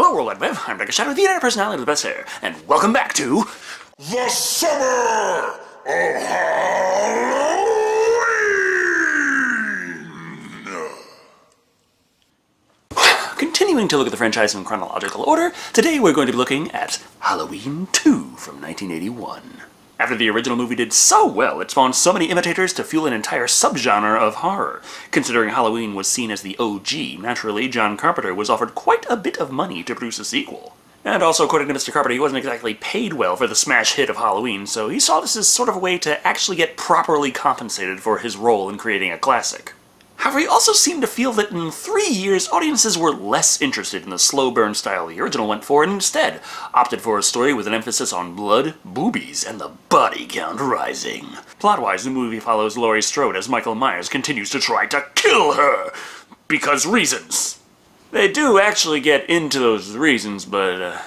Hello, World Wide Web. I'm Dekka Shadow, the internet personality with the best hair, and welcome back to the Summer of Halloween! Continuing to look at the franchise in chronological order, today we're going to be looking at Halloween II from 1981. After the original movie did so well, it spawned so many imitators to fuel an entire subgenre of horror. Considering Halloween was seen as the OG, naturally, John Carpenter was offered quite a bit of money to produce a sequel. And also, according to Mr. Carpenter, he wasn't exactly paid well for the smash hit of Halloween, so he saw this as sort of a way to actually get properly compensated for his role in creating a classic. However, he also seemed to feel that in 3 years, audiences were less interested in the slow burn style the original went for, and instead opted for a story with an emphasis on blood, boobies, and the body count rising. Plot-wise, the movie follows Laurie Strode as Michael Myers continues to try to kill her, because reasons. They do actually get into those reasons, but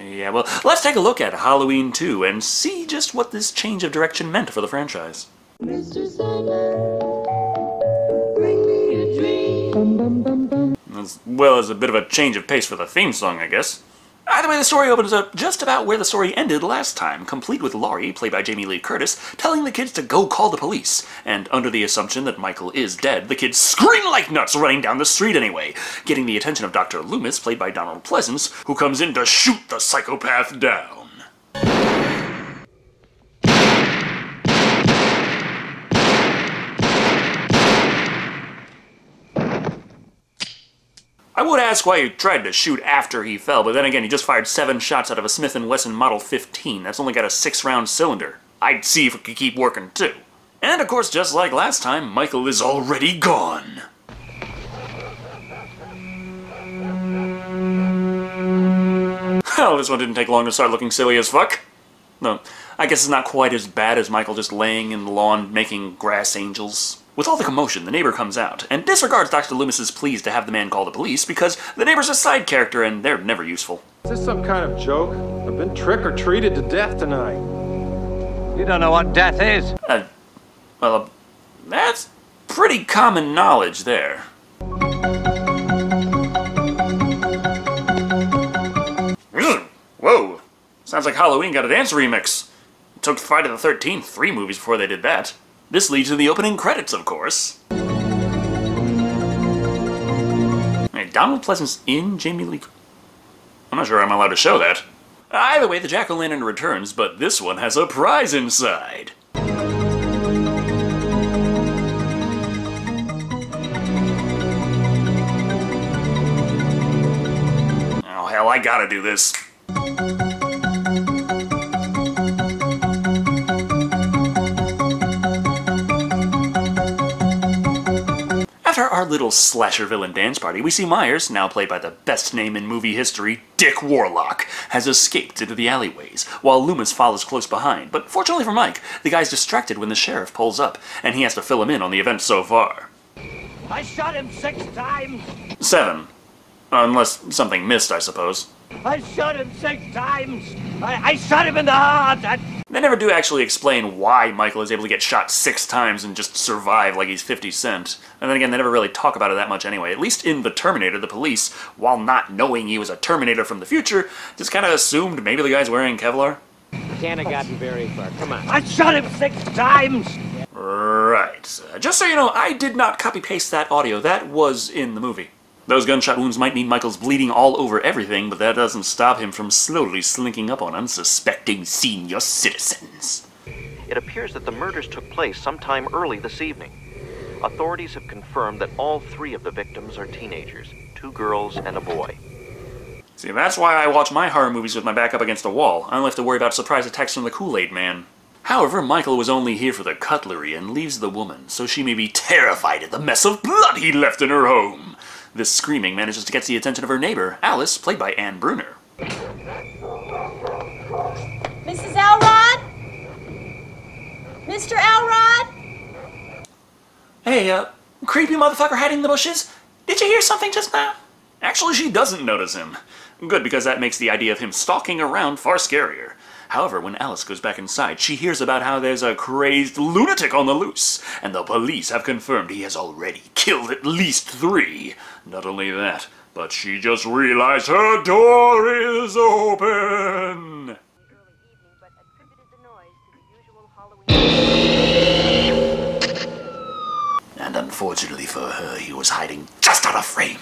yeah, well, let's take a look at Halloween II and see just what this change of direction meant for the franchise. Mr. Zenda. As well as a bit of a change of pace for the theme song, I guess. Either way, the story opens up just about where the story ended last time, complete with Laurie, played by Jamie Lee Curtis, telling the kids to go call the police, and under the assumption that Michael is dead, the kids scream like nuts running down the street anyway, getting the attention of Dr. Loomis, played by Donald Pleasence, who comes in to shoot the psychopath down. I would ask why he tried to shoot after he fell, but then again, he just fired 7 shots out of a Smith & Wesson Model 15. That's only got a 6-round cylinder. I'd see if it could keep working, too. And of course, just like last time, Michael is already gone. Hell, this one didn't take long to start looking silly as fuck. No, I guess it's not quite as bad as Michael just laying in the lawn making grass angels. With all the commotion, the neighbor comes out, and disregards Dr. Loomis's pleas to have the man call the police because the neighbor's a side character and they're never useful. Is this some kind of joke? I've been trick-or-treated to death tonight. You don't know what death is. Well, that's pretty common knowledge there. Whoa, sounds like Halloween got a dance remix. It took Friday the 13th 3 movies before they did that. This leads to the opening credits, of course. Hey, Donald Pleasence in Jamie Lee... I'm not sure I'm allowed to show that. Either way, the jack-o'-lantern returns, but this one has a prize inside. Oh, hell, I gotta do this. After our little slasher villain dance party, we see Myers, now played by the best name in movie history, Dick Warlock, has escaped into the alleyways, while Loomis follows close behind. But fortunately for Mike, the guy's distracted when the sheriff pulls up, and he has to fill him in on the events so far. I shot him 6 times! 7. Unless something missed, I suppose. I shot him 6 times! I shot him in the heart! They never do actually explain why Michael is able to get shot 6 times and just survive like he's 50 Cent. And then again, they never really talk about it that much anyway. At least in The Terminator, the police, while not knowing he was a Terminator from the future, just kind of assumed maybe the guy's wearing Kevlar. Can't have gotten very far. Come on. I shot him 6 times! Right. Just so you know, I did not copy-paste that audio. That was in the movie. Those gunshot wounds might mean Michael's bleeding all over everything, but that doesn't stop him from slowly slinking up on unsuspecting senior citizens. It appears that the murders took place sometime early this evening. Authorities have confirmed that all 3 of the victims are teenagers, 2 girls and a boy. See, that's why I watch my horror movies with my back up against a wall. I only have to worry about surprise attacks from the Kool-Aid Man. However, Michael was only here for the cutlery and leaves the woman, so she may be terrified at the mess of blood he left in her home. This screaming manages to get the attention of her neighbor, Alice, played by Ann Bruner. Mrs. Elrod? Mr. Elrod? Hey, creepy motherfucker hiding in the bushes? Did you hear something just now? Actually, she doesn't notice him. Good, because that makes the idea of him stalking around far scarier. However, when Alice goes back inside, she hears about how there's a crazed lunatic on the loose, and the police have confirmed he has already killed at least 3. Not only that, but she just realized her door is open. And unfortunately for her, he was hiding just out of frame.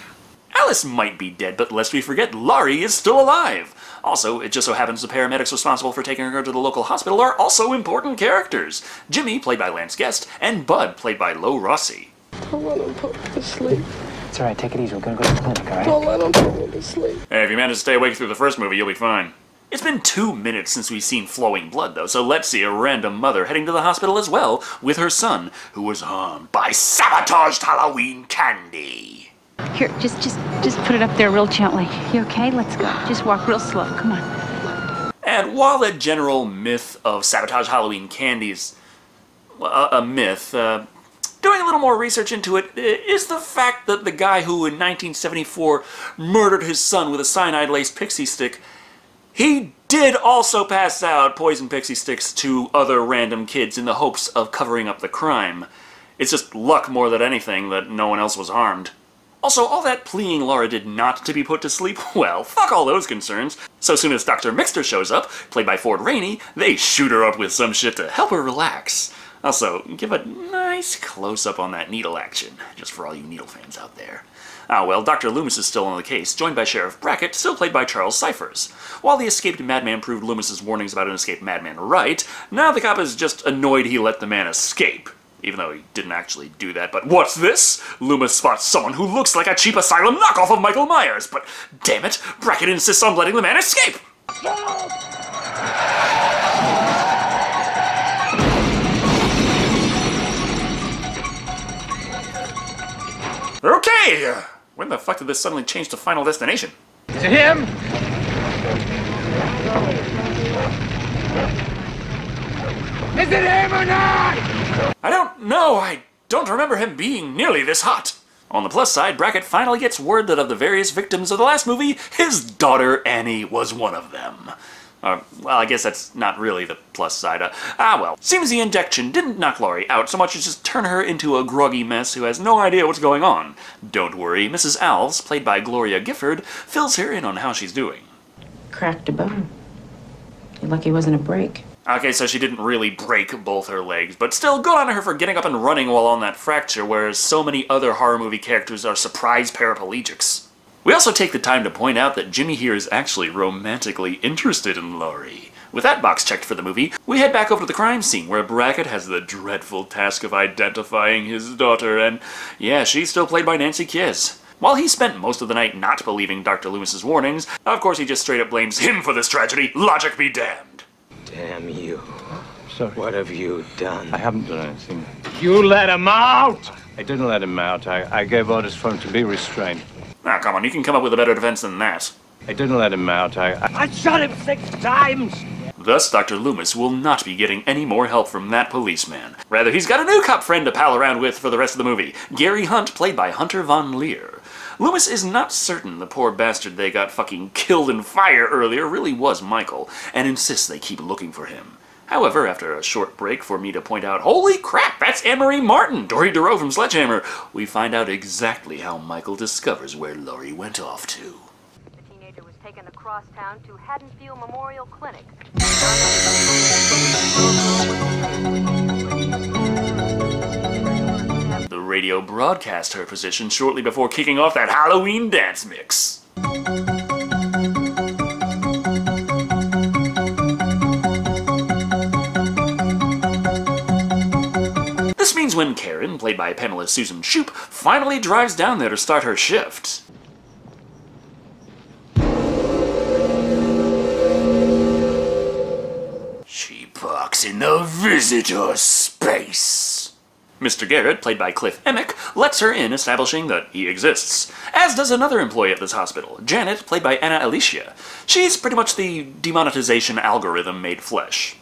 Alice might be dead, but lest we forget, Laurie is still alive! Also, it just so happens the paramedics responsible for taking her to the local hospital are also important characters! Jimmy, played by Lance Guest, and Bud, played by Lou Rossi. Don't let him put me to sleep. It's alright, take it easy, we're gonna go to the clinic, alright? Don't let him put me to sleep. Hey, if you manage to stay awake through the first movie, you'll be fine. It's been 2 minutes since we've seen flowing blood, though, so let's see a random mother heading to the hospital as well with her son, who was harmed by sabotaged Halloween candy. Here, just put it up there real gently. You okay? Let's go. Just walk real slow. Come on. And while the general myth of sabotage Halloween candy is a myth, doing a little more research into it is the fact that the guy who in 1974 murdered his son with a cyanide-laced pixie stick, he did also pass out poison pixie sticks to other random kids in the hopes of covering up the crime. It's just luck more than anything that no one else was harmed. Also, all that pleading Laura did not to be put to sleep, well, fuck all those concerns. So soon as Dr. Mixter shows up, played by Ford Rainey, they shoot her up with some shit to help her relax. Also, give a nice close-up on that needle action, just for all you needle fans out there. Ah well, Dr. Loomis is still on the case, joined by Sheriff Brackett, still played by Charles Cyphers. While the escaped madman proved Loomis's warnings about an escaped madman right, now the cop is just annoyed he let the man escape. Even though he didn't actually do that, but what's this? Loomis spots someone who looks like a cheap asylum knockoff of Michael Myers, but damn it, Brackett insists on letting the man escape! No! Okay! When the fuck did this suddenly change to Final Destination? Is it him? Is it him or not? I don't know, I don't remember him being nearly this hot. On the plus side, Brackett finally gets word that of the various victims of the last movie, his daughter Annie was one of them. Well, I guess that's not really the plus side. Well. Seems the injection didn't knock Laurie out so much as just turn her into a groggy mess who has no idea what's going on. Don't worry, Mrs. Alves, played by Gloria Gifford, fills her in on how she's doing. Cracked a bone. You're lucky it wasn't a break. Okay, so she didn't really break both her legs, but still, good on her for getting up and running while on that fracture, whereas so many other horror movie characters are surprise paraplegics. We also take the time to point out that Jimmy here is actually romantically interested in Laurie. With that box checked for the movie, we head back over to the crime scene, where Brackett has the dreadful task of identifying his daughter, and yeah, she's still played by Nancy Kiss. While he spent most of the night not believing Dr. Loomis's warnings, of course he just straight up blames him for this tragedy, logic be damned. Damn you. Sorry. What have you done? I haven't done anything. You let him out! I didn't let him out. I gave orders for him to be restrained. Now, come on, you can come up with a better defense than that. I didn't let him out. I shot him 6 times! Thus, Dr. Loomis will not be getting any more help from that policeman. Rather, he's got a new cop friend to pal around with for the rest of the movie, Gary Hunt, played by Hunter von Leer. Loomis is not certain the poor bastard they got fucking killed in fire earlier really was Michael, and insists they keep looking for him. However, after a short break for me to point out, holy crap, that's Anne-Marie Martin, Dory Dereau from Sledgehammer, we find out exactly how Michael discovers where Laurie went off to. The teenager was taken across town to Haddonfield Memorial Clinic. The radio broadcast her position shortly before kicking off that Halloween dance mix. This means when Karen, played by Pamela Susan Shoup, finally drives down there to start her shift. She parks in the visitor space. Mr. Garrett, played by Cliff Emmick, lets her in, establishing that he exists. As does another employee at this hospital, Janet, played by Anna Alicia. She's pretty much the demonetization algorithm made flesh.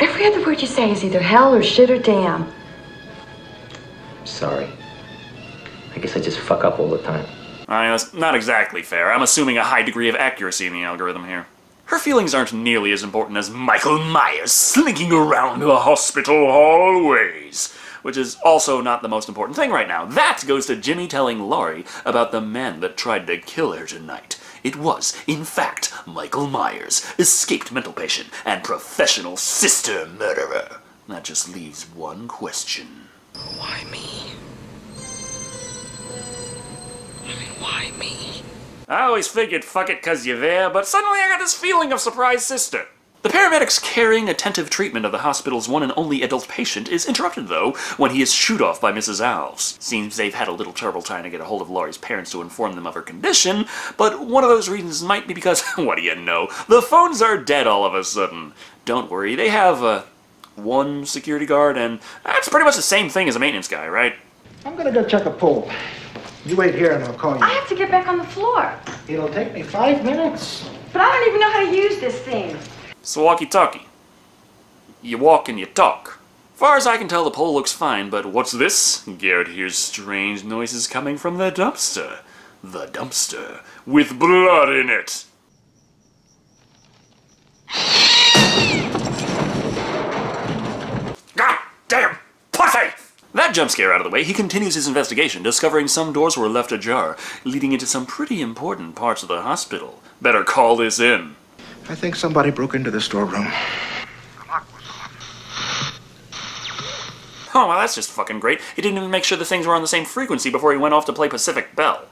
Every other word you say is either hell or shit or damn. Sorry. I guess I just fuck up all the time. I mean, that's not exactly fair. I'm assuming a high degree of accuracy in the algorithm here. Her feelings aren't nearly as important as Michael Myers slinking around the hospital hallways. which is also not the most important thing right now. That goes to Jimmy telling Laurie about the man that tried to kill her tonight. It was, in fact, Michael Myers, escaped mental patient and professional sister murderer. That just leaves one question. Why me? I mean, why me? I always figured, fuck it, 'cause you're there, but suddenly I got this feeling of surprise sister. The paramedic's caring, attentive treatment of the hospital's one and only adult patient is interrupted, though, when he is shooed off by Mrs. Alves. Seems they've had a little trouble trying to get a hold of Laurie's parents to inform them of her condition, but one of those reasons might be because, what do you know, the phones are dead all of a sudden. Don't worry, they have, one security guard, and that's pretty much the same thing as a maintenance guy, right? I'm gonna go check a pool. You wait here and I'll call you. I have to get back on the floor. It'll take me 5 minutes. But I don't even know how to use this thing. It's a walkie-talkie. You walk and you talk. Far as I can tell, the pole looks fine, but what's this? Garrett hears strange noises coming from the dumpster. The dumpster with blood in it. Goddamn pussy! That jump scare out of the way, he continues his investigation, discovering some doors were left ajar, leading into some pretty important parts of the hospital. Better call this in. I think somebody broke into the storeroom. Oh, well, that's just fucking great. He didn't even make sure the things were on the same frequency before he went off to play Pacific Bell.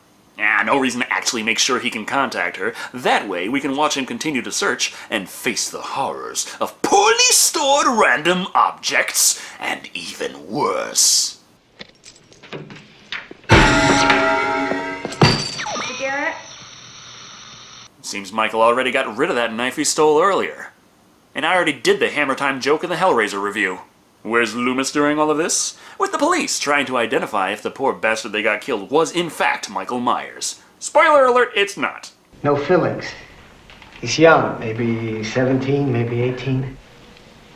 Ah, no reason to actually make sure he can contact her. That way, we can watch him continue to search and face the horrors of poorly stored random objects, and even worse. Mr. Garrett? Seems Michael already got rid of that knife he stole earlier. And I already did the Hammer Time joke in the Hellraiser review. Where's Loomis during all of this? With the police trying to identify if the poor bastard they got killed was in fact Michael Myers. Spoiler alert, it's not. No feelings. He's young, maybe 17, maybe 18.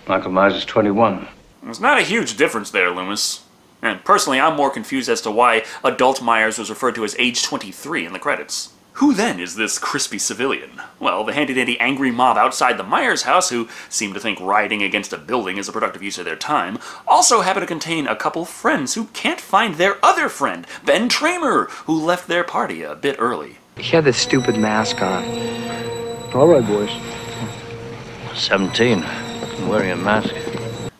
Michael Myers is 21. There's not a huge difference there, Loomis. And personally, I'm more confused as to why adult Myers was referred to as age 23 in the credits. Who then is this crispy civilian? Well, the handy-dandy angry mob outside the Myers house, who seem to think rioting against a building is a productive use of their time, also happen to contain a couple friends who can't find their other friend, Ben Tramer, who left their party a bit early. He had this stupid mask on. All right, boys. 17. I'm wearing a mask.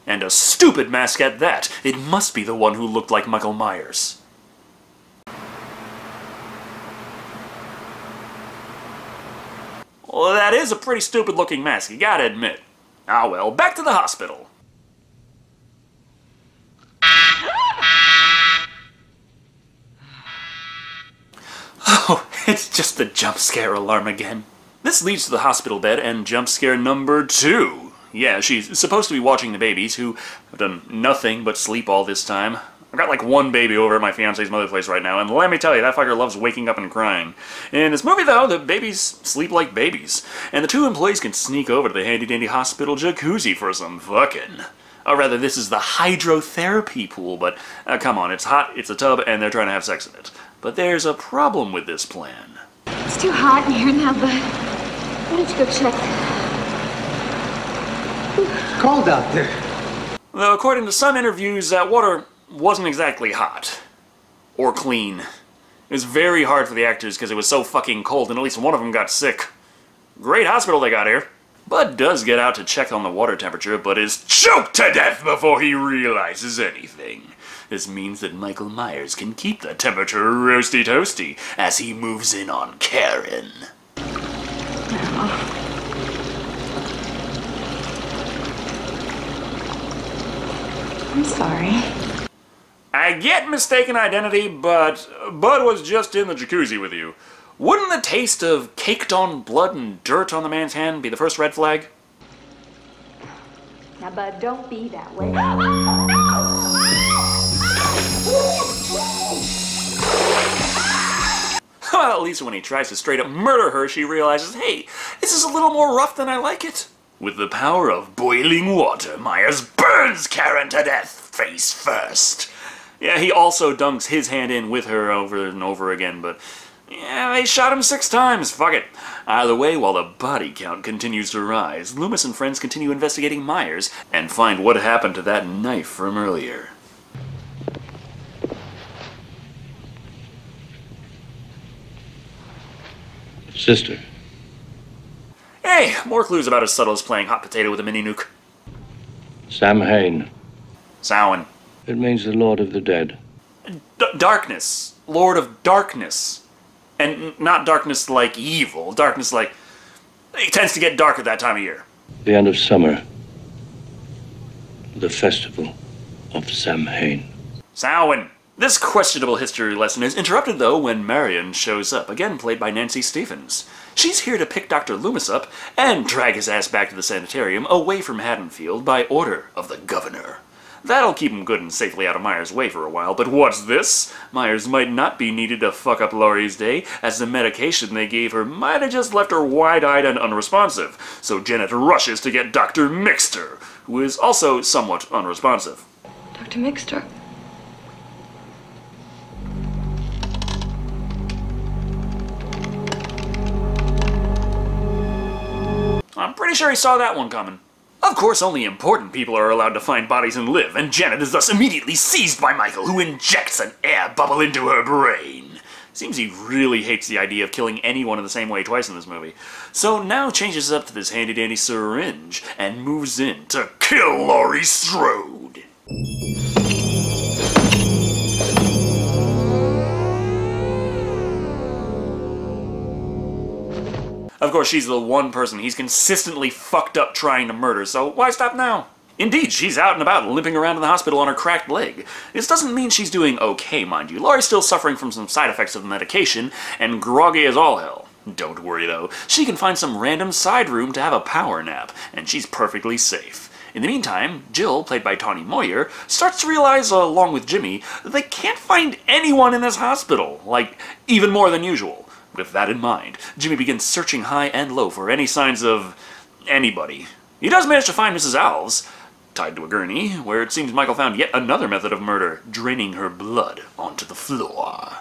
And a stupid mask at that. It must be the one who looked like Michael Myers. Well, that is a pretty stupid-looking mask, you gotta admit. Ah well, back to the hospital. Oh, it's just the jump scare alarm again. This leads to the hospital bed and jump scare number 2. Yeah, she's supposed to be watching the babies, who have done nothing but sleep all this time. I've got like one baby over at my fiance's mother's place right now, and let me tell you, that fucker loves waking up and crying. In this movie, though, the babies sleep like babies, and the two employees can sneak over to the handy-dandy hospital jacuzzi for some fucking. Or rather, this is the hydrotherapy pool, but come on, it's hot, it's a tub, and they're trying to have sex in it. But there's a problem with this plan. It's too hot in here now, bud. Why don't you go check? It's cold out there. Though, according to some interviews, that water wasn't exactly hot. Or clean. It was very hard for the actors because it was so fucking cold, and at least one of them got sick. Great hospital they got here. Bud does get out to check on the water temperature, but is choked to death before he realizes anything. This means that Michael Myers can keep the temperature roasty-toasty as he moves in on Karen. Oh. I'm sorry. I get mistaken identity, but Bud was just in the jacuzzi with you. Wouldn't the taste of caked-on blood and dirt on the man's hand be the first red flag? Now, Bud, don't be that way. Well, at least when he tries to straight-up murder her, she realizes, hey, this is a little more rough than I like it. With the power of boiling water, Myers burns Karen to death, face first. Yeah, he also dunks his hand in with her over and over again, but yeah, they shot him 6 times, fuck it. Either way, while the body count continues to rise, Loomis and friends continue investigating Myers and find what happened to that knife from earlier. sister. Hey, more clues about as subtle as playing hot potato with a mini nuke. Samhain. Samhain. It means the Lord of the Dead. Darkness. Lord of Darkness. And not darkness like evil, darkness like... It tends to get dark at that time of year. The end of summer. The festival of Samhain. Samhain. This questionable history lesson is interrupted, though, when Marion shows up, again played by Nancy Stephens. She's here to pick Dr. Loomis up and drag his ass back to the sanitarium away from Haddonfield by order of the governor. That'll keep him good and safely out of Myers' way for a while, but what's this? Myers might not be needed to fuck up Laurie's day, as the medication they gave her might have just left her wide-eyed and unresponsive, so Janet rushes to get Dr. Mixter, who is also somewhat unresponsive. Dr. Mixter? I'm pretty sure he saw that one coming. Of course, only important people are allowed to find bodies and live, and Janet is thus immediately seized by Michael, who injects an air bubble into her brain. Seems he really hates the idea of killing anyone in the same way twice in this movie. So now changes up to this handy-dandy syringe, and moves in to kill Laurie Strode. Of course, she's the one person he's consistently fucked up trying to murder, so why stop now? Indeed, she's out and about, limping around in the hospital on her cracked leg. This doesn't mean she's doing okay, mind you. Laurie's still suffering from some side effects of the medication, and groggy as all hell. Don't worry, though. She can find some random side room to have a power nap, and she's perfectly safe. In the meantime, Jill, played by Tawny Moyer, starts to realize, along with Jimmy, that they can't find anyone in this hospital. Like, even more than usual. With that in mind, Jimmy begins searching high and low for any signs of anybody. He does manage to find Mrs. Alves, tied to a gurney, where it seems Michael found yet another method of murder, draining her blood onto the floor.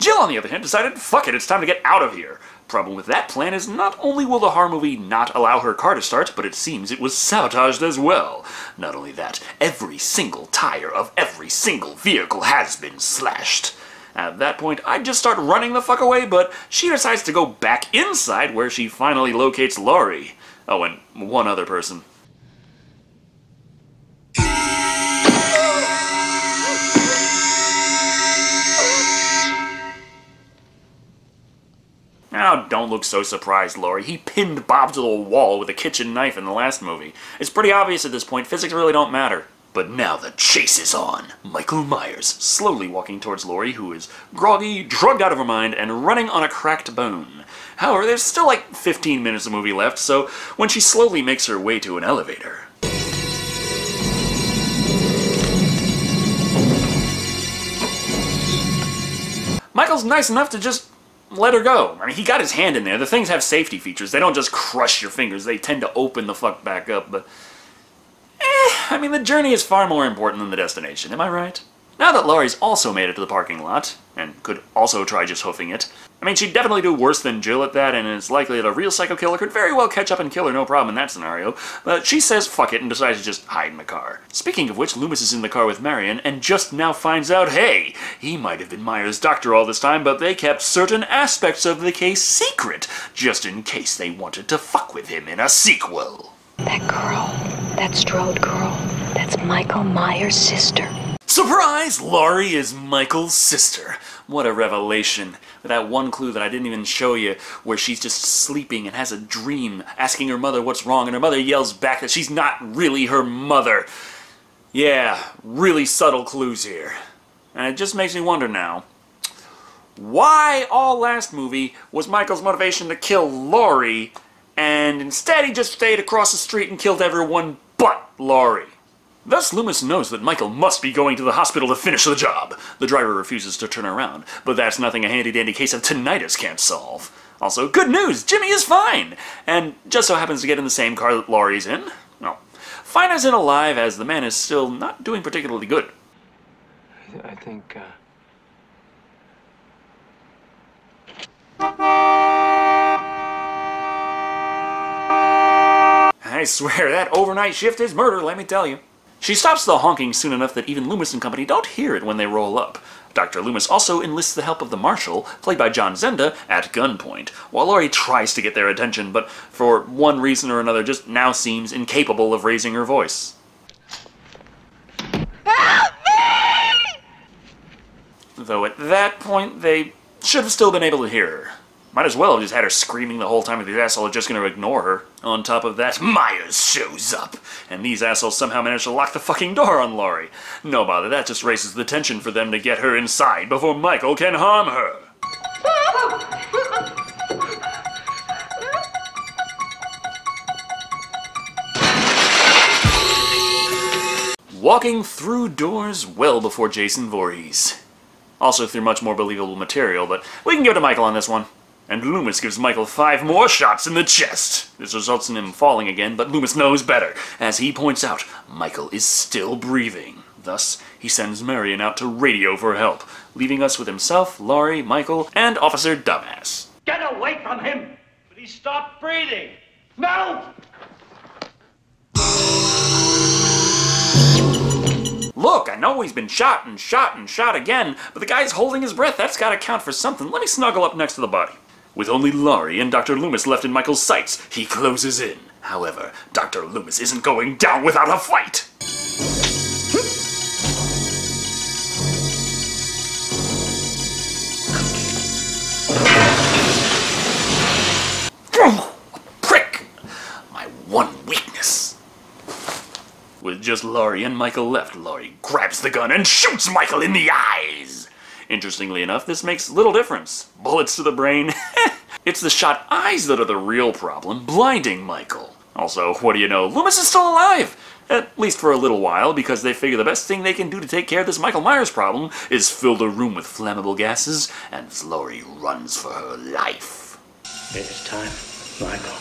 Jill, on the other hand, decided, fuck it, it's time to get out of here. Problem with that plan is not only will the horror movie not allow her car to start, but it seems it was sabotaged as well. Not only that, every single tire of every single vehicle has been slashed. At that point, I'd just start running the fuck away, but she decides to go back inside where she finally locates Laurie. Oh, and one other person. Now, don't look so surprised, Laurie. He pinned Bob to the wall with a kitchen knife in the last movie. It's pretty obvious at this point. Physics really don't matter. But now the chase is on. Michael Myers, slowly walking towards Laurie, who is groggy, drugged out of her mind, and running on a cracked bone. However, there's still like 15 minutes of movie left, so when she slowly makes her way to an elevator... Michael's nice enough to just... let her go. I mean, he got his hand in there. The things have safety features. They don't just crush your fingers. They tend to open the fuck back up, but... I mean, the journey is far more important than the destination, am I right? Now that Laurie's also made it to the parking lot, and could also try just hoofing it, I mean, she'd definitely do worse than Jill at that, and it's likely that a real psycho killer could very well catch up and kill her, no problem in that scenario, but she says fuck it and decides to just hide in the car. Speaking of which, Loomis is in the car with Marion, and just now finds out, hey, he might have been Myers' doctor all this time, but they kept certain aspects of the case secret, just in case they wanted to fuck with him in a sequel. That girl, that Strode girl, that's Michael Myers' sister. Surprise! Laurie is Michael's sister. What a revelation. With that one clue that I didn't even show you, where she's just sleeping and has a dream, asking her mother what's wrong, and her mother yells back that she's not really her mother. Yeah, really subtle clues here. And it just makes me wonder now, why all last movie was Michael's motivation to kill Laurie, and instead he just stayed across the street and killed everyone but Laurie? Thus, Loomis knows that Michael must be going to the hospital to finish the job. The driver refuses to turn around, but that's nothing a handy-dandy case of tinnitus can't solve. Also, good news! Jimmy is fine! And just so happens to get in the same car that Laurie's in. Well, fine as in alive, as the man is still not doing particularly good. I think, I swear, that overnight shift is murder, let me tell you. She stops the honking soon enough that even Loomis and company don't hear it when they roll up. Dr. Loomis also enlists the help of the marshal, played by John Zenda, at gunpoint, while Laurie tries to get their attention, but for one reason or another just now seems incapable of raising her voice. Help me! Though at that point, they should have still been able to hear her. Might as well have just had her screaming the whole time if these assholes are just going to ignore her. On top of that, Myers shows up, and these assholes somehow manage to lock the fucking door on Laurie. No bother, that just raises the tension for them to get her inside before Michael can harm her. Walking through doors well before Jason Voorhees. Also through much more believable material, but we can give it to Michael on this one. And Loomis gives Michael 5 more shots in the chest. This results in him falling again, but Loomis knows better. As he points out, Michael is still breathing. Thus, he sends Marion out to radio for help, leaving us with himself, Laurie, Michael, and Officer Dumbass. Get away from him! But he stopped breathing! No! Look, I know he's been shot and shot and shot again, but the guy's holding his breath. That's gotta count for something. Let me snuggle up next to the body. With only Laurie and Dr. Loomis left in Michael's sights, he closes in. However, Dr. Loomis isn't going down without a fight! A prick! My one weakness. With just Laurie and Michael left, Laurie grabs the gun and shoots Michael in the eyes! Interestingly enough, this makes little difference. Bullets to the brain. It's the shot eyes that are the real problem, blinding Michael. Also, what do you know, Loomis is still alive! At least for a little while, because they figure the best thing they can do to take care of this Michael Myers problem is fill the room with flammable gases, and Laurie runs for her life. It's time, Michael.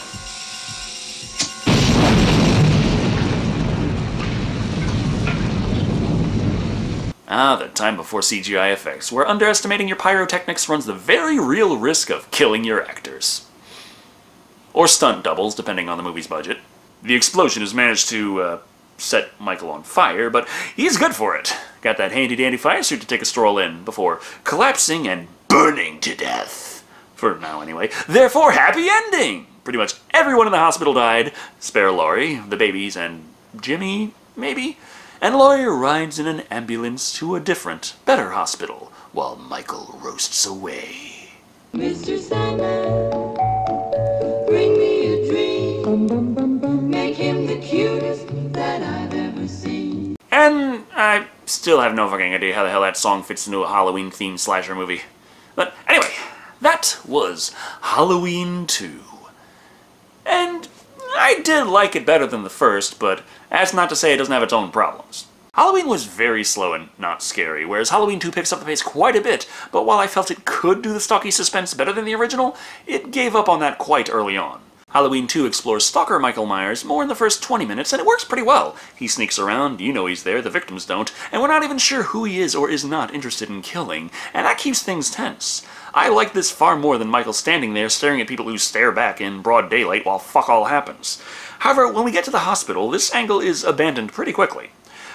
Ah, the time before CGI effects, where underestimating your pyrotechnics runs the very real risk of killing your actors. Or stunt doubles, depending on the movie's budget. The explosion has managed to set Michael on fire, but he's good for it. Got that handy-dandy fire suit to take a stroll in before collapsing and burning to death. For now, anyway. Therefore, happy ending! Pretty much everyone in the hospital died, spare Laurie, the babies, and Jimmy, maybe? And Laurie rides in an ambulance to a different, better hospital, while Michael roasts away. Mr. Sandman, bring me a dream. Make him the cutest that I've ever seen. And I still have no fucking idea how the hell that song fits into a Halloween-themed slasher movie. But anyway, that was Halloween II. And I did like it better than the first, but that's not to say it doesn't have its own problems. Halloween was very slow and not scary, whereas Halloween 2 picks up the pace quite a bit, but while I felt it could do the stalky suspense better than the original, it gave up on that quite early on. Halloween 2 explores stalker Michael Myers more in the first 20 minutes, and it works pretty well. He sneaks around, you know he's there, the victims don't, and we're not even sure who he is or is not interested in killing, and that keeps things tense. I like this far more than Michael standing there staring at people who stare back in broad daylight while fuck all happens. However, when we get to the hospital, this angle is abandoned pretty quickly.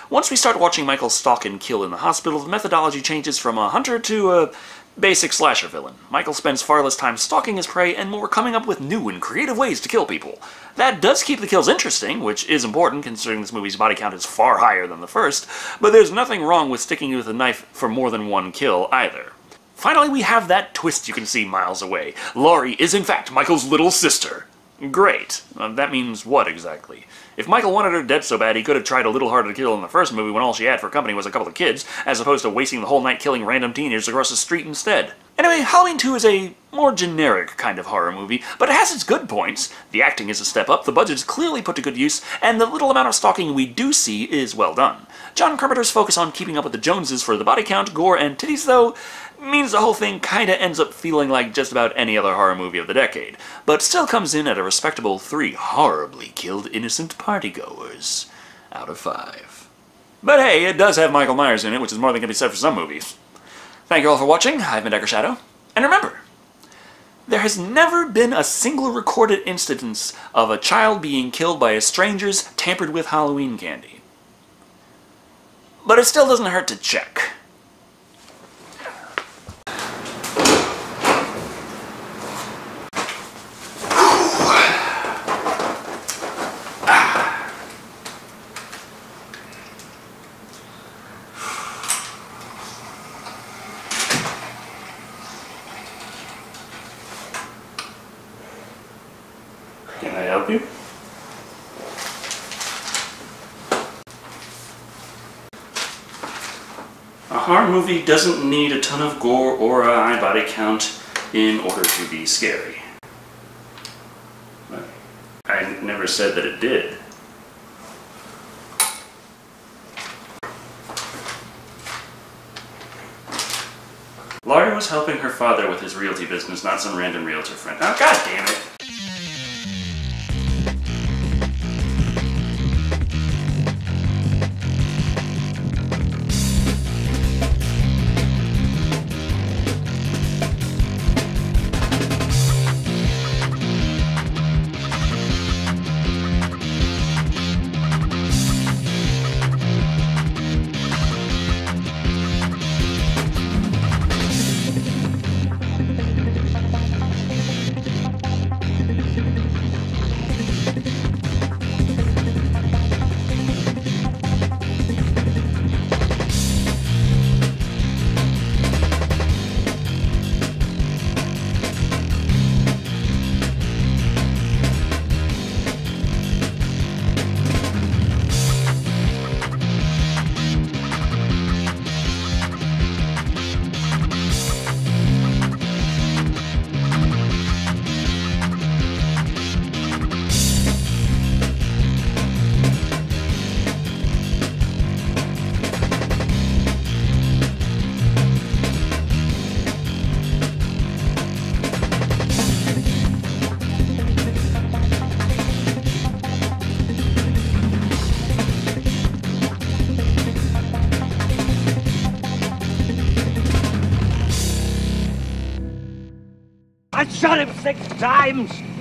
Once we start watching Michael stalk and kill in the hospital, the methodology changes from a hunter to a basic slasher villain. Michael spends far less time stalking his prey and more coming up with new and creative ways to kill people. That does keep the kills interesting, which is important considering this movie's body count is far higher than the first, but there's nothing wrong with sticking with a knife for more than one kill either. Finally, we have that twist you can see miles away. Laurie is, in fact, Michael's little sister. Great. That means what, exactly? If Michael wanted her dead so bad, he could have tried a little harder to kill in the first movie when all she had for company was a couple of kids, as opposed to wasting the whole night killing random teenagers across the street instead. Anyway, Halloween 2 is a more generic kind of horror movie, but it has its good points. The acting is a step up, the budget is clearly put to good use, and the little amount of stalking we do see is well done. John Carpenter's focus on keeping up with the Joneses for the body count, gore, and titties, though, means the whole thing kinda ends up feeling like just about any other horror movie of the decade, but still comes in at a respectable 3 horribly killed innocent partygoers out of 5. But hey, it does have Michael Myers in it, which is more than can be said for some movies. Thank you all for watching, I've been Dekka Shadow, and remember, There has never been a single recorded instance of a child being killed by a stranger's tampered with Halloween candy. But it still doesn't hurt to check. Movie doesn't need a ton of gore or a high body count in order to be scary. I never said that it did. Laurie was helping her father with his realty business, not some random realtor friend. Oh, God damn it! I shot him 6 times!